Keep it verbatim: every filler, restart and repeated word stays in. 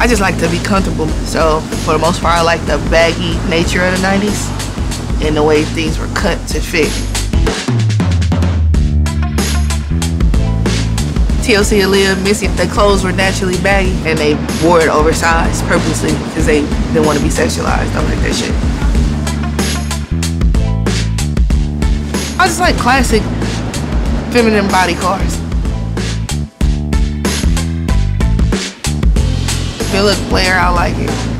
I just like to be comfortable. So for the most part, I like the baggy nature of the nineties and the way things were cut to fit. T L C, Aaliyah, Missy, their clothes were naturally baggy and they wore it oversized purposely because they didn't want to be sexualized. I like that shit. I just like classic feminine body cars. If it looks flare, I like it.